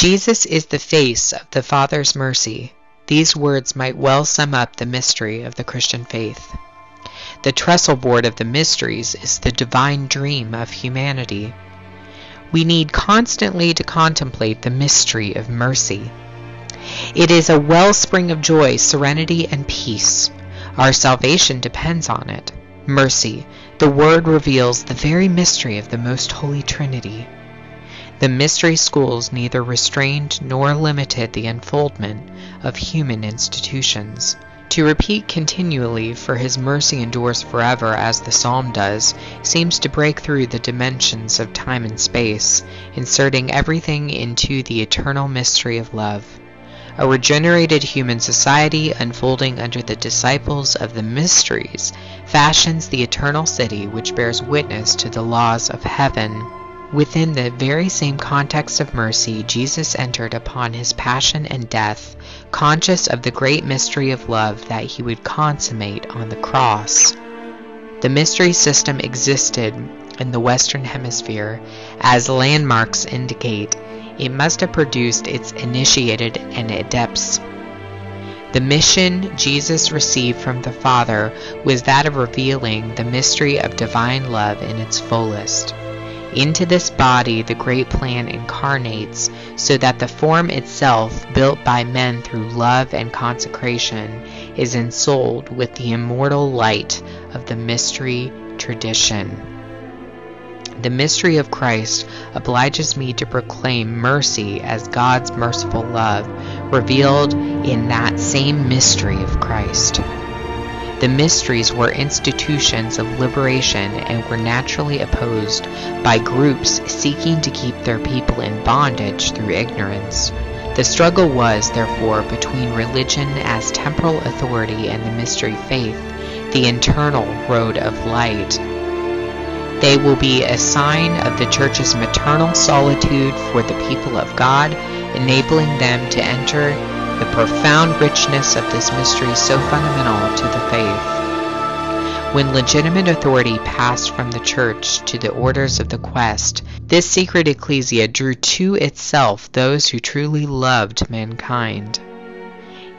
Jesus is the face of the Father's mercy. These words might well sum up the mystery of the Christian faith. The trestle board of the mysteries is the divine dream of humanity. We need constantly to contemplate the mystery of mercy. It is a wellspring of joy, serenity, and peace. Our salvation depends on it. Mercy, the word reveals the very mystery of the Most Holy Trinity. The mystery schools neither restrained nor limited the unfoldment of human institutions. To repeat continually, for his mercy endures forever, as the psalm does, seems to break through the dimensions of time and space, inserting everything into the eternal mystery of love. A regenerated human society unfolding under the disciples of the mysteries fashions the eternal city which bears witness to the laws of heaven. Within the very same context of mercy, Jesus entered upon his passion and death, conscious of the great mystery of love that he would consummate on the cross. The mystery system existed in the Western Hemisphere. As landmarks indicate, it must have produced its initiated and adepts. The mission Jesus received from the Father was that of revealing the mystery of divine love in its fullest. Into this body the great plan incarnates, so that the form itself, built by men through love and consecration, is ensouled with the immortal light of the mystery tradition. The mystery of Christ obliges me to proclaim mercy as God's merciful love, revealed in that same mystery of Christ. The mysteries were institutions of liberation and were naturally opposed by groups seeking to keep their people in bondage through ignorance. The struggle was, therefore, between religion as temporal authority and the mystery faith, the internal road of light. They will be a sign of the Church's maternal solitude for the people of God, enabling them to enter the profound richness of this mystery so fundamental to the faith. When legitimate authority passed from the Church to the orders of the quest, this secret ecclesia drew to itself those who truly loved mankind.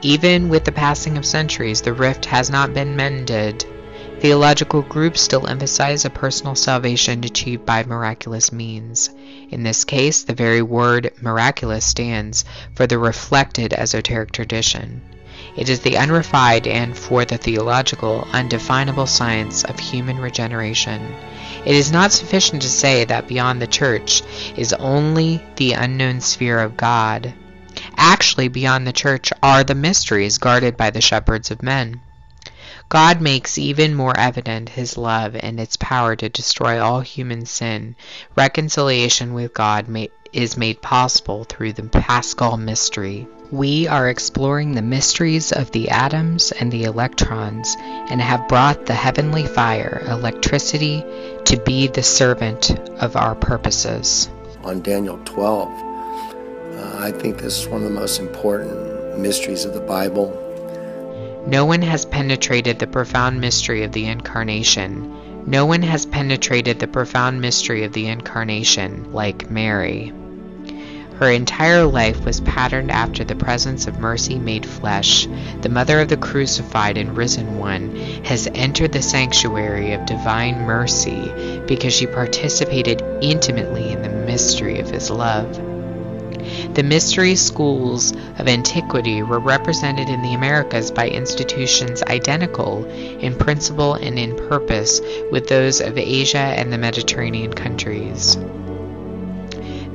Even with the passing of centuries, the rift has not been mended. Theological groups still emphasize a personal salvation achieved by miraculous means. In this case, the very word miraculous stands for the reflected esoteric tradition. It is the unrefined and, for the theological, undefinable science of human regeneration. It is not sufficient to say that beyond the Church is only the unknown sphere of God. Actually, beyond the Church are the mysteries guarded by the shepherds of men. God makes even more evident his love and its power to destroy all human sin. Reconciliation with God is made possible through the Paschal mystery. We are exploring the mysteries of the atoms and the electrons, and have brought the heavenly fire, electricity, to be the servant of our purposes. On Daniel 12, I think this is one of the most important mysteries of the Bible. No one has penetrated the profound mystery of the Incarnation. No one has penetrated the profound mystery of the Incarnation like Mary. Her entire life was patterned after the presence of mercy made flesh. The mother of the crucified and risen one has entered the sanctuary of divine mercy because she participated intimately in the mystery of his love. The mystery schools of antiquity were represented in the Americas by institutions identical in principle and in purpose with those of Asia and the Mediterranean countries.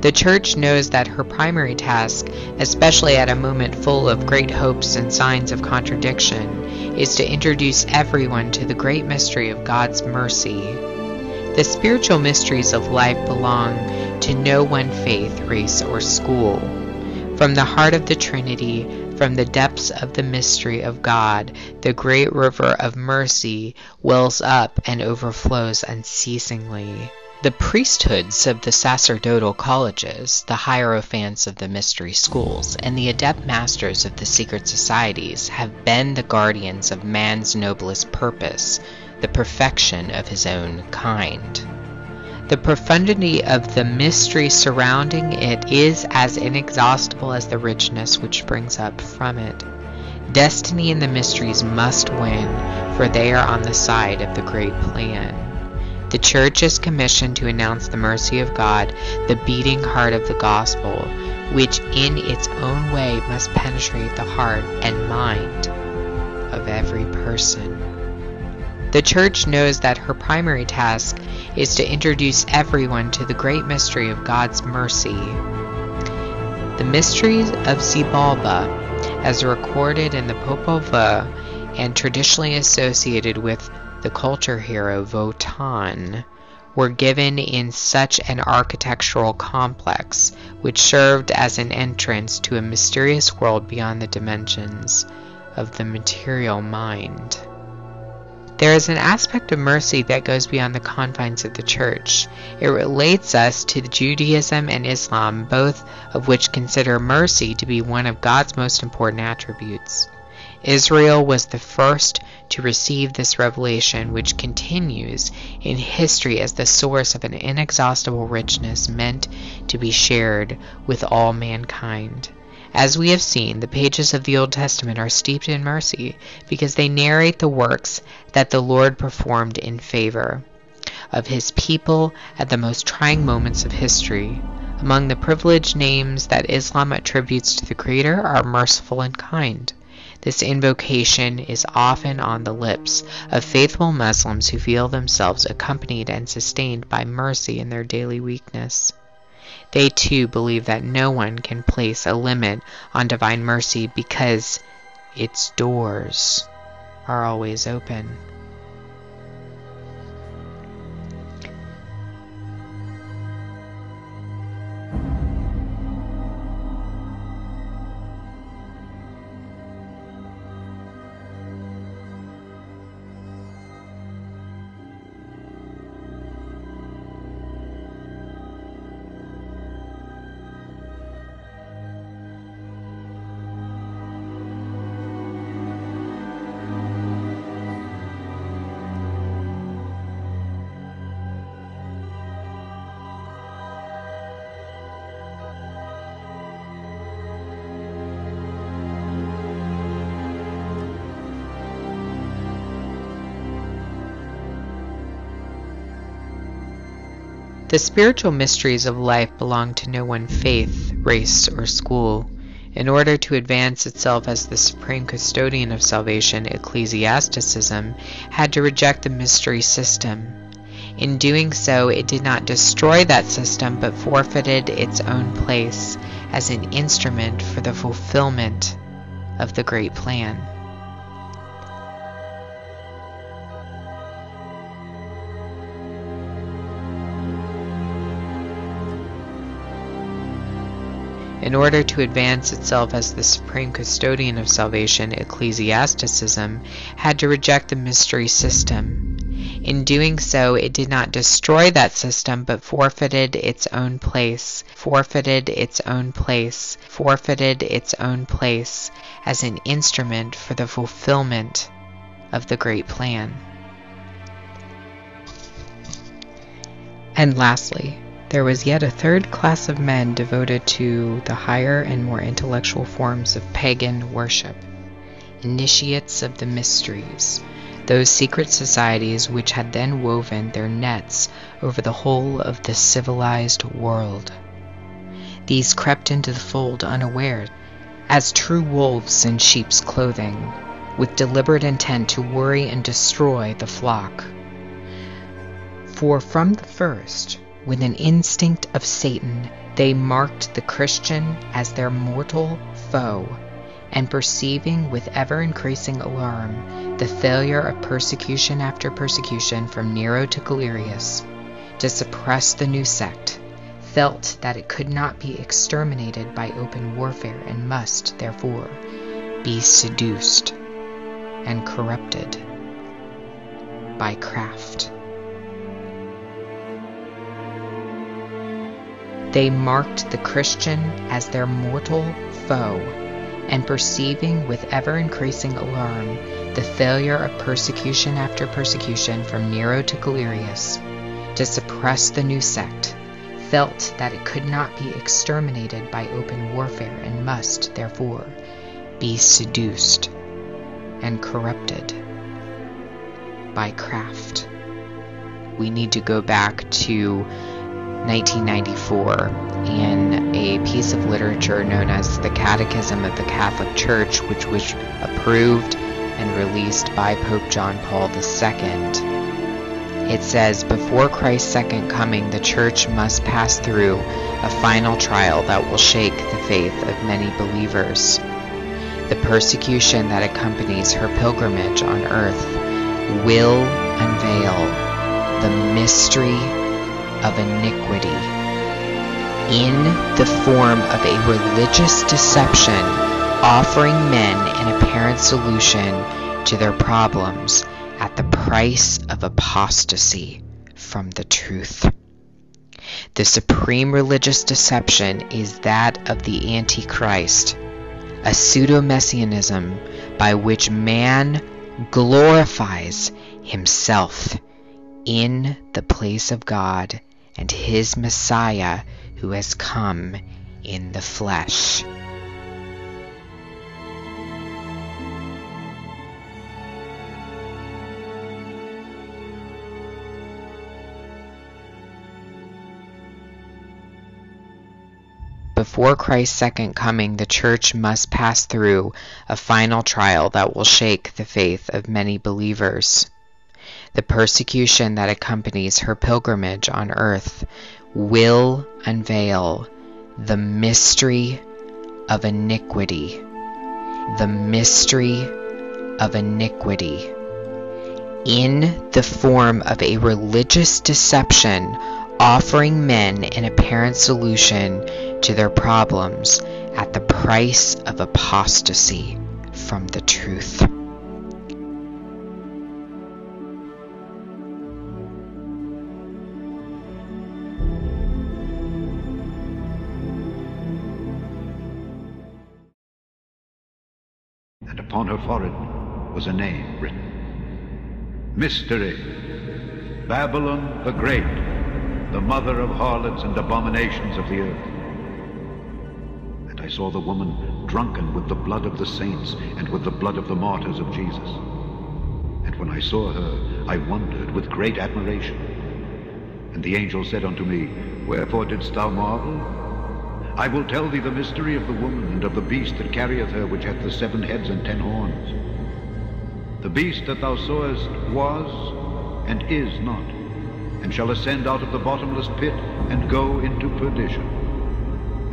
The Church knows that her primary task, especially at a moment full of great hopes and signs of contradiction, is to introduce everyone to the great mystery of God's mercy. The spiritual mysteries of life belong to no one faith, race, or school. From the heart of the Trinity, from the depths of the mystery of God, the great river of mercy wells up and overflows unceasingly. The priesthoods of the sacerdotal colleges, the hierophants of the mystery schools, and the adept masters of the secret societies have been the guardians of man's noblest purpose, the perfection of his own kind. The profundity of the mystery surrounding it is as inexhaustible as the richness which springs up from it. Destiny and the mysteries must win, for they are on the side of the great plan. The Church is commissioned to announce the mercy of God, the beating heart of the gospel, which in its own way must penetrate the heart and mind of every person. The Church knows that her primary task is to introduce everyone to the great mystery of God's mercy. The mysteries of Zibalba, as recorded in the Popo V and traditionally associated with the culture hero Votan, were given in such an architectural complex, which served as an entrance to a mysterious world beyond the dimensions of the material mind. There is an aspect of mercy that goes beyond the confines of the Church. It relates us to Judaism and Islam, both of which consider mercy to be one of God's most important attributes. Israel was the first to receive this revelation, which continues in history as the source of an inexhaustible richness meant to be shared with all mankind. As we have seen, the pages of the Old Testament are steeped in mercy because they narrate the works that the Lord performed in favor of his people at the most trying moments of history. Among the privileged names that Islam attributes to the Creator are merciful and kind. This invocation is often on the lips of faithful Muslims who feel themselves accompanied and sustained by mercy in their daily weakness. They too believe that no one can place a limit on divine mercy because its doors are always open. The spiritual mysteries of life belong to no one faith, race, or school. In order to advance itself as the supreme custodian of salvation, ecclesiasticism had to reject the mystery system. In doing so, it did not destroy that system, but forfeited its own place as an instrument for the fulfillment of the great plan. In order to advance itself as the supreme custodian of salvation, ecclesiasticism had to reject the mystery system. In doing so, it did not destroy that system, but forfeited its own place as an instrument for the fulfillment of the great plan. And lastly, there was yet a third class of men devoted to the higher and more intellectual forms of pagan worship, initiates of the mysteries, those secret societies which had then woven their nets over the whole of the civilized world. These crept into the fold unaware, as true wolves in sheep's clothing, with deliberate intent to worry and destroy the flock. For from the first, with an instinct of Satan, they marked the Christian as their mortal foe, and perceiving with ever-increasing alarm the failure of persecution after persecution from Nero to Galerius to suppress the new sect, felt that it could not be exterminated by open warfare and must, therefore, be seduced and corrupted by craft. They marked the Christian as their mortal foe, and perceiving with ever-increasing alarm the failure of persecution after persecution from Nero to Galerius to suppress the new sect, felt that it could not be exterminated by open warfare and must, therefore, be seduced and corrupted by craft. We need to go back to 1994 in a piece of literature known as the Catechism of the Catholic Church, which was approved and released by Pope John Paul II. It says, before Christ's second coming, the Church must pass through a final trial that will shake the faith of many believers. The persecution that accompanies her pilgrimage on earth will unveil the mystery of iniquity in the form of a religious deception, offering men an apparent solution to their problems at the price of apostasy from the truth. The supreme religious deception is that of the Antichrist, a pseudo-messianism by which man glorifies himself in the place of God and his Messiah who has come in the flesh. Before Christ's second coming, the Church must pass through a final trial that will shake the faith of many believers. The persecution that accompanies her pilgrimage on earth will unveil the mystery of iniquity. The mystery of iniquity in the form of a religious deception, offering men an apparent solution to their problems at the price of apostasy from the truth. And upon her forehead was a name written, Mystery, Babylon the Great, the mother of harlots and abominations of the earth. And I saw the woman drunken with the blood of the saints and with the blood of the martyrs of Jesus. And when I saw her, I wondered with great admiration. And the angel said unto me, Wherefore didst thou marvel? I will tell thee the mystery of the woman and of the beast that carrieth her, which hath the 7 heads and 10 horns. The beast that thou sawest was and is not, and shall ascend out of the bottomless pit, and go into perdition.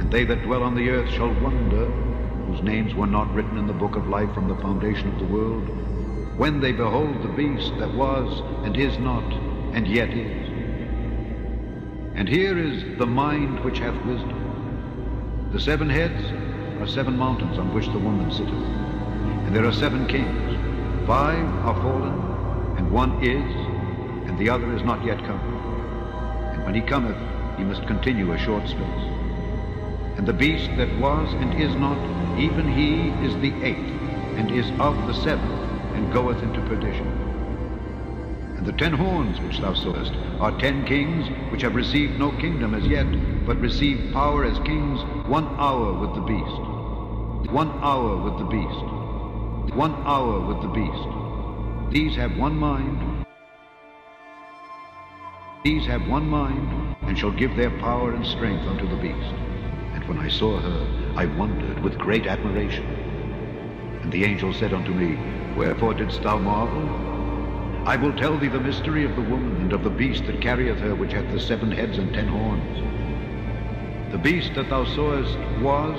And they that dwell on the earth shall wonder, whose names were not written in the book of life from the foundation of the world, when they behold the beast that was, and is not, and yet is. And here is the mind which hath wisdom. The 7 heads are 7 mountains on which the woman sitteth. And there are 7 kings. 5 are fallen, and 1 is, and the other is not yet come. And when he cometh, he must continue a short space. And the beast that was and is not, even he is the 8th, and is of the 7th, and goeth into perdition. And the 10 horns which thou sawest are 10 kings, which have received no kingdom as yet, but receive power as kings 1 hour with the beast. 1 hour with the beast. 1 hour with the beast. These have one mind. These have one mind, and shall give their power and strength unto the beast. And when I saw her, I wondered with great admiration. And the angel said unto me, Wherefore didst thou marvel? I will tell thee the mystery of the woman, and of the beast that carrieth her, which hath the 7 heads and 10 horns. The beast that thou sawest was,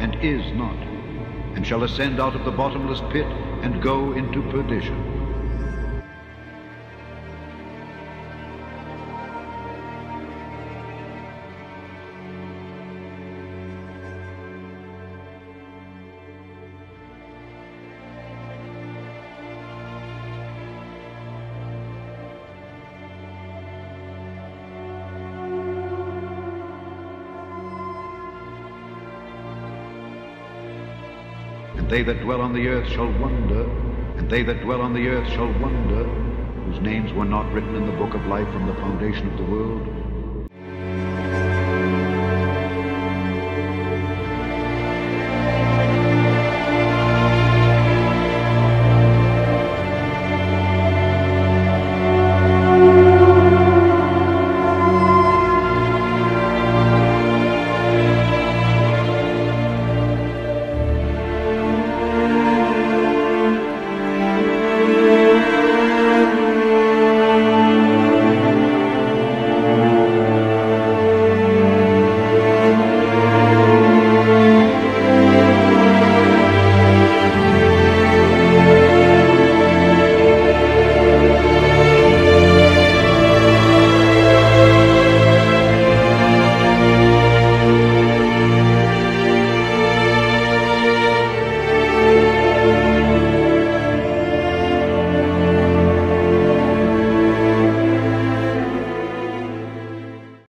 and is not, and shall ascend out of the bottomless pit, and go into perdition. They that dwell on the earth shall wonder, and they that dwell on the earth shall wonder, whose whose names were not written in the book of life from the foundation of the world,